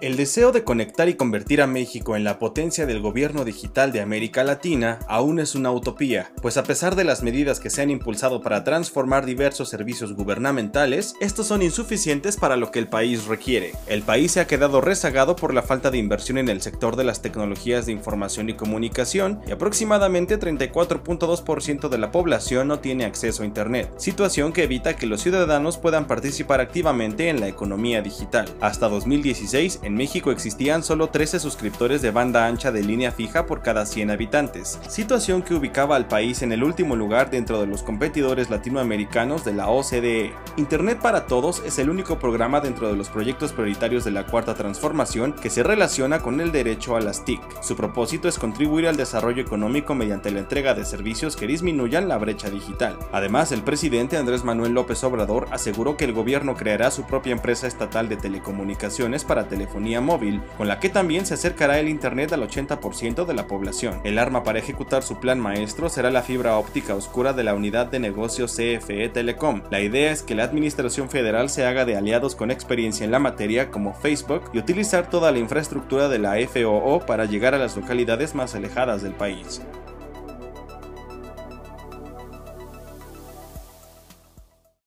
El deseo de conectar y convertir a México en la potencia del gobierno digital de América Latina aún es una utopía, pues a pesar de las medidas que se han impulsado para transformar diversos servicios gubernamentales, estos son insuficientes para lo que el país requiere. El país se ha quedado rezagado por la falta de inversión en el sector de las tecnologías de información y comunicación, y aproximadamente 34.2% de la población no tiene acceso a Internet, situación que evita que los ciudadanos puedan participar activamente en la economía digital. Hasta 2016, en México existían solo 13 suscriptores de banda ancha de línea fija por cada 100 habitantes, situación que ubicaba al país en el último lugar dentro de los competidores latinoamericanos de la OCDE. Internet para Todos es el único programa dentro de los proyectos prioritarios de la Cuarta Transformación que se relaciona con el derecho a las TIC. Su propósito es contribuir al desarrollo económico mediante la entrega de servicios que disminuyan la brecha digital. Además, el presidente Andrés Manuel López Obrador aseguró que el gobierno creará su propia empresa estatal de telecomunicaciones para telefonía móvil, con la que también se acercará el Internet al 80% de la población. El arma para ejecutar su plan maestro será la fibra óptica oscura de la unidad de negocio CFE Telecom. La idea es que la administración federal se haga de aliados con experiencia en la materia como Facebook y utilizar toda la infraestructura de la FOO para llegar a las localidades más alejadas del país.